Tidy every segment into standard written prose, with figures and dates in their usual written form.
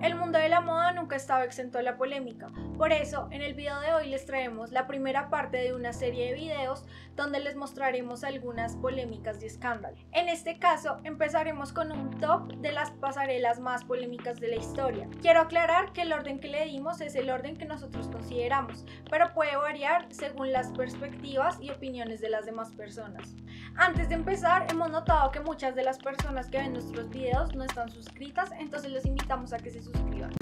El mundo de la moda nunca estaba exento de la polémica, por eso en el video de hoy les traemos la primera parte de una serie de videos donde les mostraremos algunas polémicas y escándalos. En este caso empezaremos con un top de las pasarelas más polémicas de la historia. Quiero aclarar que el orden que le dimos es el orden que nosotros consideramos, pero puede variar según las perspectivas y opiniones de las demás personas. Antes de empezar, hemos notado que muchas de las personas que ven nuestros videos no están suscritas, entonces los invitamos a que se suscriban.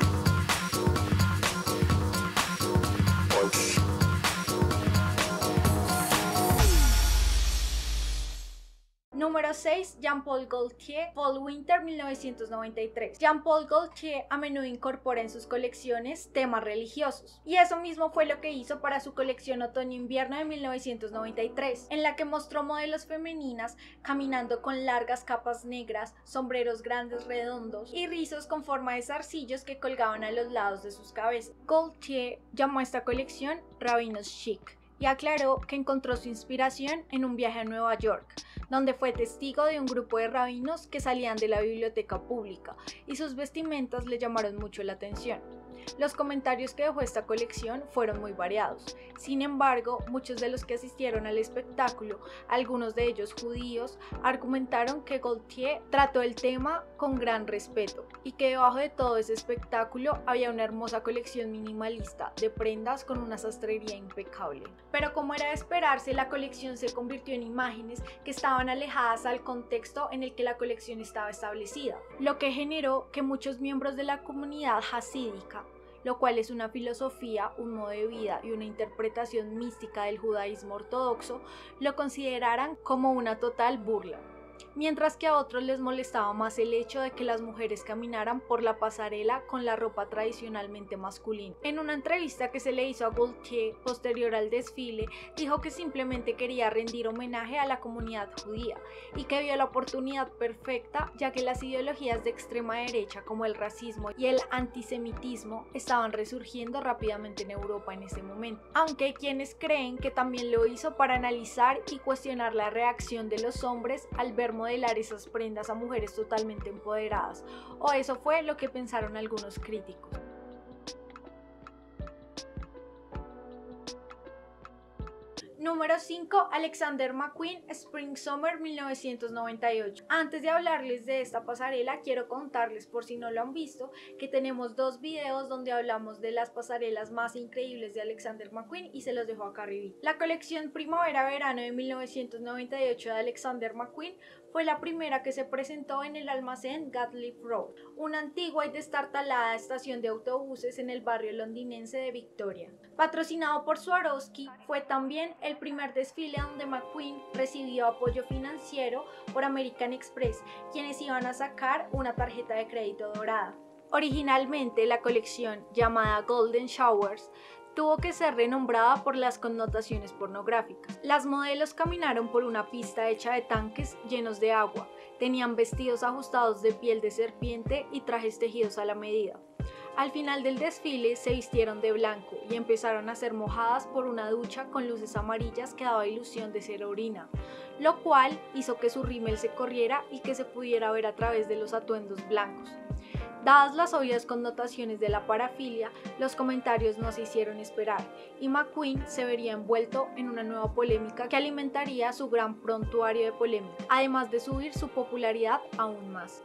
Número 6. Jean-Paul Gaultier, Fall Winter 1993. Jean-Paul Gaultier a menudo incorpora en sus colecciones temas religiosos, y eso mismo fue lo que hizo para su colección Otoño-Invierno de 1993, en la que mostró modelos femeninas caminando con largas capas negras, sombreros grandes redondos y rizos con forma de zarcillos que colgaban a los lados de sus cabezas. Gaultier llamó a esta colección Ravenous Chic, y aclaró que encontró su inspiración en un viaje a Nueva York, donde fue testigo de un grupo de rabinos que salían de la biblioteca pública, y sus vestimentas le llamaron mucho la atención. Los comentarios que dejó esta colección fueron muy variados. Sin embargo, muchos de los que asistieron al espectáculo, algunos de ellos judíos, argumentaron que Gaultier trató el tema con gran respeto y que debajo de todo ese espectáculo había una hermosa colección minimalista de prendas con una sastrería impecable. Pero como era de esperarse, la colección se convirtió en imágenes que estaban alejadas al contexto en el que la colección estaba establecida, lo que generó que muchos miembros de la comunidad hasídica, lo cual es una filosofía, un modo de vida y una interpretación mística del judaísmo ortodoxo, lo consideraran como una total burla, mientras que a otros les molestaba más el hecho de que las mujeres caminaran por la pasarela con la ropa tradicionalmente masculina. En una entrevista que se le hizo a Gaultier posterior al desfile, dijo que simplemente quería rendir homenaje a la comunidad judía y que vio la oportunidad perfecta, ya que las ideologías de extrema derecha como el racismo y el antisemitismo estaban resurgiendo rápidamente en Europa en ese momento, aunque hay quienes creen que también lo hizo para analizar y cuestionar la reacción de los hombres al ver modelar esas prendas a mujeres totalmente empoderadas, o eso fue lo que pensaron algunos críticos. Número 5. Alexander McQueen, Spring Summer 1998. Antes de hablarles de esta pasarela, quiero contarles, por si no lo han visto, que tenemos dos videos donde hablamos de las pasarelas más increíbles de Alexander McQueen y se los dejo acá arriba. La colección Primavera-Verano de 1998 de Alexander McQueen fue la primera que se presentó en el almacén Gatliffe Road, una antigua y destartalada estación de autobuses en el barrio londinense de Victoria. Patrocinado por Swarovski, fue también el primer desfile donde McQueen recibió apoyo financiero por American Express, quienes iban a sacar una tarjeta de crédito dorada. Originalmente, la colección, llamada Golden Showers, tuvo que ser renombrada por las connotaciones pornográficas. Las modelos caminaron por una pista hecha de tanques llenos de agua, tenían vestidos ajustados de piel de serpiente y trajes tejidos a la medida. Al final del desfile se vistieron de blanco y empezaron a ser mojadas por una ducha con luces amarillas que daba ilusión de ser orina, lo cual hizo que su rímel se corriera y que se pudiera ver a través de los atuendos blancos. Dadas las obvias connotaciones de la parafilia, los comentarios no se hicieron esperar y McQueen se vería envuelto en una nueva polémica que alimentaría su gran prontuario de polémica, además de subir su popularidad aún más.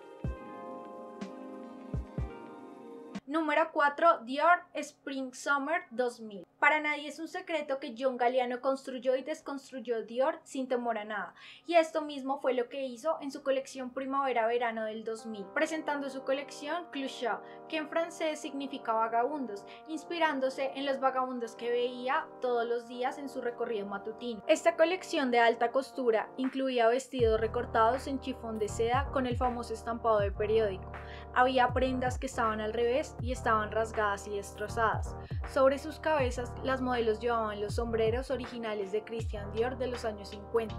Número 4. Dior Spring Summer 2000. Para nadie es un secreto que John Galliano construyó y desconstruyó Dior sin temor a nada, y esto mismo fue lo que hizo en su colección Primavera-Verano del 2000, presentando su colección Clochard, que en francés significa vagabundos, inspirándose en los vagabundos que veía todos los días en su recorrido matutino. Esta colección de alta costura incluía vestidos recortados en chifón de seda con el famoso estampado de periódico, había prendas que estaban al revés y estaban rasgadas y destrozadas. Sobre sus cabezas, las modelos llevaban los sombreros originales de Christian Dior de los años 50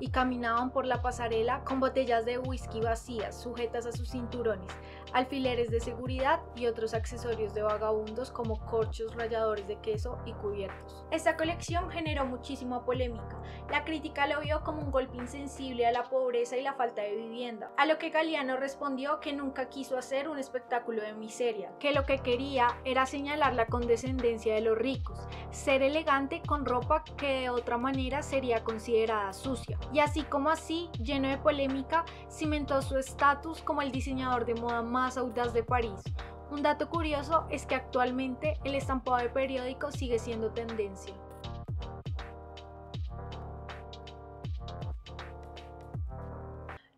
y caminaban por la pasarela con botellas de whisky vacías sujetas a sus cinturones, alfileres de seguridad y otros accesorios de vagabundos como corchos, ralladores de queso y cubiertos. Esta colección generó muchísima polémica. La crítica lo vio como un golpe insensible a la pobreza y la falta de vivienda, a lo que Galliano respondió que nunca quiso hacer un espectáculo de miseria, que lo que quería era señalar la condescendencia de los ricos, ser elegante con ropa que de otra manera sería considerada sucia. Y así como así, lleno de polémica, cimentó su estatus como el diseñador de moda más audaz de París. Un dato curioso es que actualmente el estampado de periódico sigue siendo tendencia.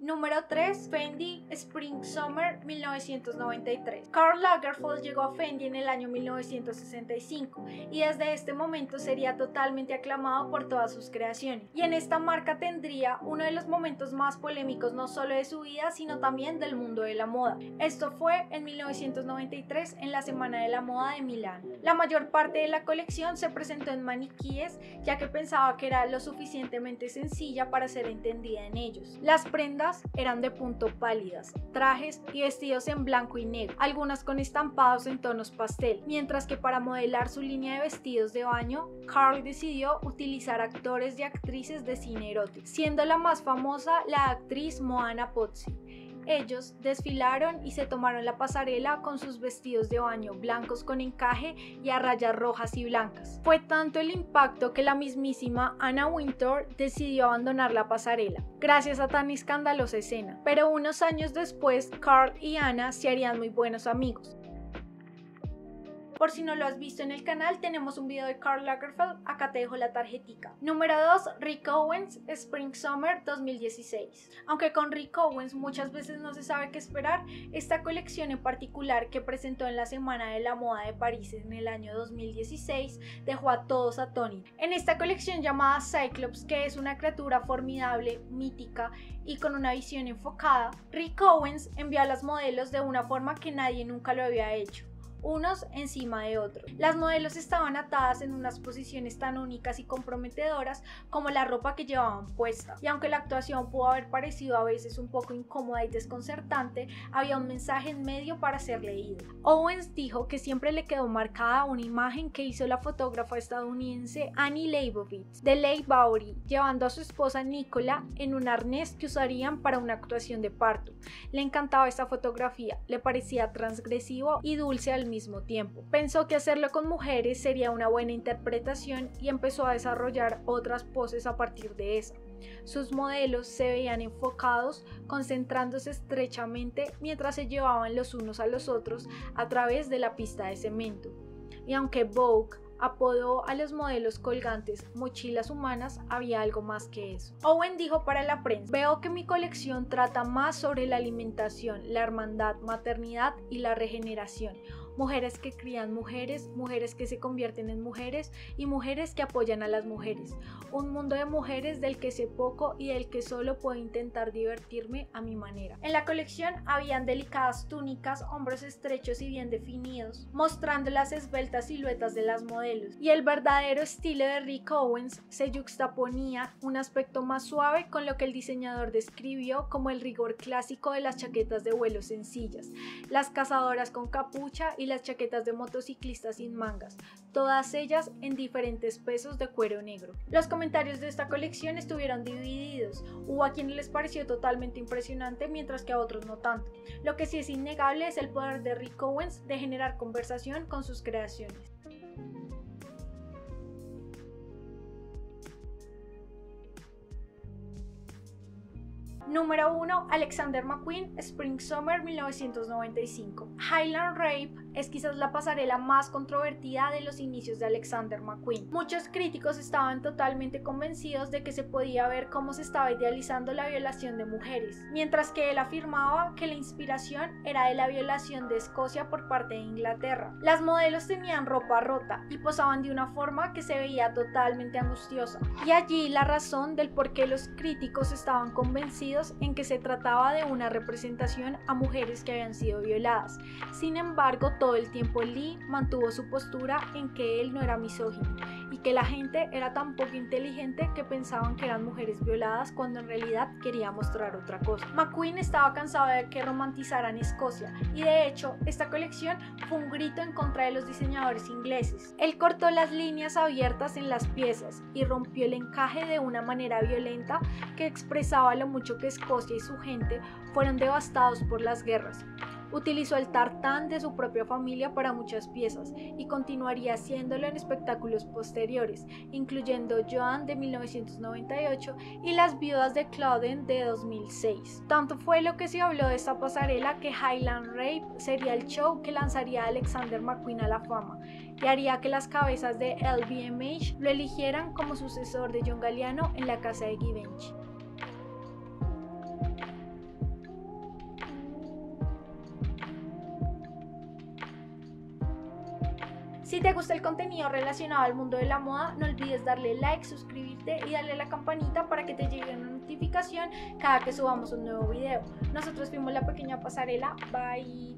Número 3. Fendi Spring Summer 1993. Karl Lagerfeld llegó a Fendi en el año 1965 y desde este momento sería totalmente aclamado por todas sus creaciones. Y en esta marca tendría uno de los momentos más polémicos no solo de su vida sino también del mundo de la moda. Esto fue en 1993 en la Semana de la Moda de Milán. La mayor parte de la colección se presentó en maniquíes ya que pensaba que era lo suficientemente sencilla para ser entendida en ellos. Las prendas eran de punto pálidas, trajes y vestidos en blanco y negro, algunas con estampados en tonos pastel, mientras que para modelar su línea de vestidos de baño, Karl decidió utilizar actores y actrices de cine erótico, siendo la más famosa la actriz Moana Pozzi. Ellos desfilaron y se tomaron la pasarela con sus vestidos de baño blancos con encaje y a rayas rojas y blancas. Fue tanto el impacto que la mismísima Anna Wintour decidió abandonar la pasarela, gracias a tan escandalosa escena. Pero unos años después, Karl y Anna se harían muy buenos amigos. Por si no lo has visto en el canal, tenemos un video de Karl Lagerfeld, acá te dejo la tarjetica. Número 2. Rick Owens Spring Summer 2016. Aunque con Rick Owens muchas veces no se sabe qué esperar, esta colección en particular que presentó en la Semana de la Moda de París en el año 2016 dejó a todos atónitos. En esta colección llamada Cyclops, que es una criatura formidable, mítica y con una visión enfocada, Rick Owens envió a las modelos de una forma que nadie nunca lo había hecho, unos encima de otros. Las modelos estaban atadas en unas posiciones tan únicas y comprometedoras como la ropa que llevaban puesta. Y aunque la actuación pudo haber parecido a veces un poco incómoda y desconcertante, había un mensaje en medio para ser leído. Owens dijo que siempre le quedó marcada una imagen que hizo la fotógrafa estadounidense Annie Leibovitz de Leigh Bowery, llevando a su esposa Nicola en un arnés que usarían para una actuación de parto. Le encantaba esta fotografía, le parecía transgresivo y dulce al mismo tiempo. Pensó que hacerlo con mujeres sería una buena interpretación y empezó a desarrollar otras poses a partir de esa. Sus modelos se veían enfocados, concentrándose estrechamente mientras se llevaban los unos a los otros a través de la pista de cemento. Y aunque Vogue apodó a los modelos colgantes mochilas humanas, había algo más que eso. Owen dijo para la prensa: "Veo que mi colección trata más sobre la alimentación, la hermandad, maternidad y la regeneración. Mujeres que crían mujeres, mujeres que se convierten en mujeres y mujeres que apoyan a las mujeres. Un mundo de mujeres del que sé poco y del que solo puedo intentar divertirme a mi manera". En la colección habían delicadas túnicas, hombros estrechos y bien definidos, mostrando las esbeltas siluetas de las modelos. Y el verdadero estilo de Rick Owens se yuxtaponía un aspecto más suave con lo que el diseñador describió como el rigor clásico de las chaquetas de vuelo sencillas, las cazadoras con capucha y las chaquetas de motociclistas sin mangas, todas ellas en diferentes pesos de cuero negro. Los comentarios de esta colección estuvieron divididos, hubo a quienes les pareció totalmente impresionante mientras que a otros no tanto. Lo que sí es innegable es el poder de Rick Owens de generar conversación con sus creaciones. Número 1. Alexander McQueen Spring Summer 1995. Highland Rape es quizás la pasarela más controvertida de los inicios de Alexander McQueen. Muchos críticos estaban totalmente convencidos de que se podía ver cómo se estaba idealizando la violación de mujeres, mientras que él afirmaba que la inspiración era de la violación de Escocia por parte de Inglaterra. Las modelos tenían ropa rota y posaban de una forma que se veía totalmente angustiosa, y allí la razón del por qué los críticos estaban convencidos en que se trataba de una representación a mujeres que habían sido violadas. Sin embargo, todo el tiempo Leigh mantuvo su postura en que él no era misógino y que la gente era tan poco inteligente que pensaban que eran mujeres violadas cuando en realidad quería mostrar otra cosa. McQueen estaba cansado de ver que romantizaran Escocia y de hecho esta colección fue un grito en contra de los diseñadores ingleses. Él cortó las líneas abiertas en las piezas y rompió el encaje de una manera violenta que expresaba lo mucho que Escocia y su gente fueron devastados por las guerras. Utilizó el tartán de su propia familia para muchas piezas y continuaría haciéndolo en espectáculos posteriores, incluyendo Joan de 1998 y Las viudas de Clauden de 2006. Tanto fue lo que se habló de esta pasarela que Highland Rape sería el show que lanzaría a Alexander McQueen a la fama y haría que las cabezas de LVMH lo eligieran como sucesor de John Galliano en la casa de Givenchy. Si te gusta el contenido relacionado al mundo de la moda, no olvides darle like, suscribirte y darle la campanita para que te llegue una notificación cada que subamos un nuevo video. Nosotros fuimos La Pequeña Pasarela. Bye.